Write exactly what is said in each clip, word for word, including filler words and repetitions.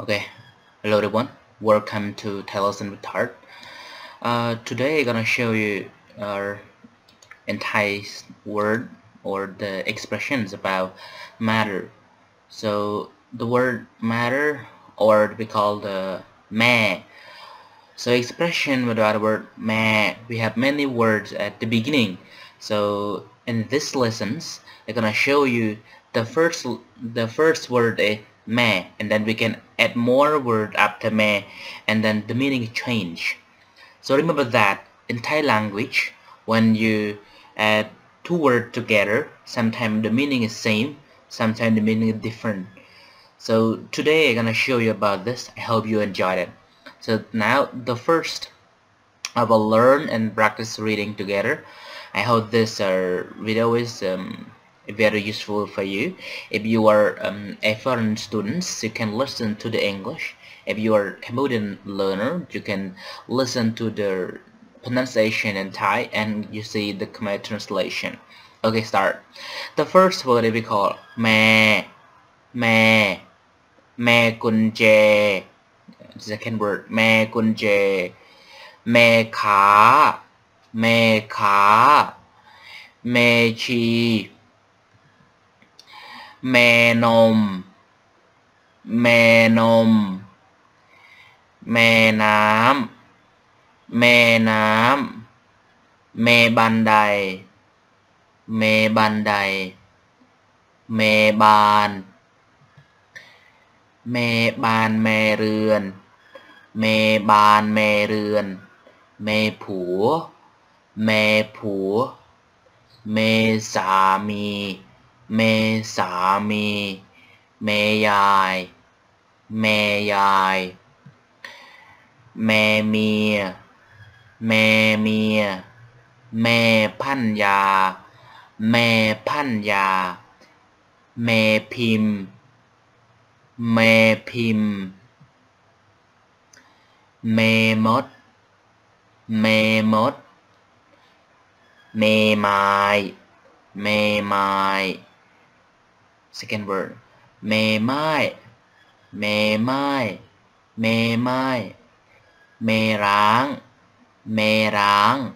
Okay, hello everyone, welcome to Talos with Heart. Uh, today I'm gonna show you our entire word or the expressions about matter. So the word matter, or we call the meh. So expression without the word meh, we have many words at the beginning. So in this lessons, I'm gonna show you the first the first word is meh, and then we can add more word after meh, and then the meaning change. So remember that in Thai language, when you add two words together, sometimes the meaning is same, sometimes the meaning is different. So today I'm gonna show you about this. I hope you enjoyed it. So now the first, I will learn and practice reading together. I hope this uh, video is um, very useful for you. If you are um, a foreign students, you can listen to the English. If you are Cambodian learner, you can listen to the pronunciation in Thai and you see the Khmer translation. Okay, start. The first word we call meh, meh, meh kunje. Second word meh kunje, meh ka, meh ka, meh chi, meh nom, meh nom, meh nam, meh nam, meh bandai, meh bandai, meh ban, meh ban meh ruan, meh ban meh ruan, meh phu, meh phu, meh sami, meh sami, meh yai, meh yai, meh mia, meh mia, meh panya, meh panya, meh pim, meh pim, meh mot, meh mot, meh mai, meh mai. Second word meh mai, meh mai, meh mai, meh rang, meh rang,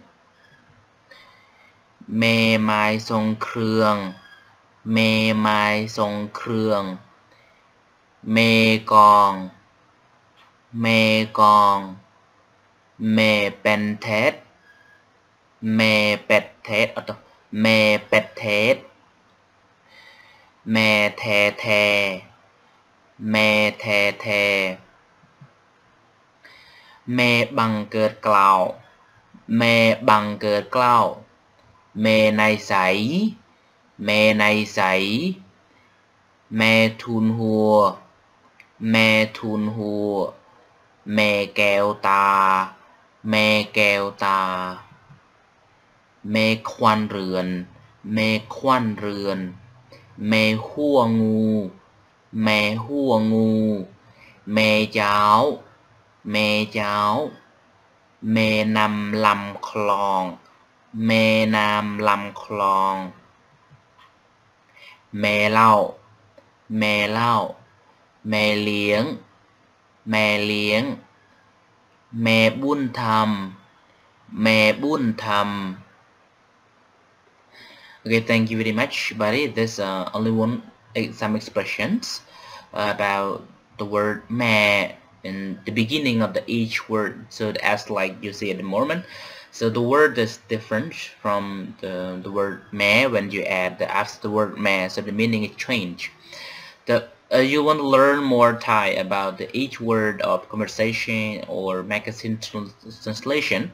meh mai song kruang, meh mai song kruang, meh gong, meh gong, meh pen thet, meh pet thet, meh pet thet, meh the the, meh the the, meh bang keit klao, meh bang keit klao, meh nai sai, meh nai sai, meh thun hua, meh thun hua, meh keo ta, meh keo ta, meh kwan ruan, meh kwan ruan, meh hua ngu, meh hua ngu, meh cháo, meh cháo, meh nam lầm klong, meh nam lầm klong, meh lao, meh lao, meh liếng, meh liếng, meh buôn thầm, meh buôn thầm. Okay, thank you very much, buddy. This uh, only one some expressions about the word meh in the beginning of the each word. So as like you see at the moment, so the word is different from the the word meh when you add the after the word meh. So the meaning is changed. The uh, you want to learn more Thai about the each word of conversation or magazine trans translation?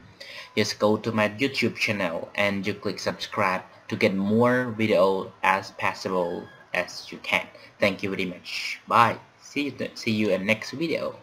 Just go to my YouTube channel and you click subscribe to get more video as possible as you can. Thank you very much. Bye. See you see you in next video.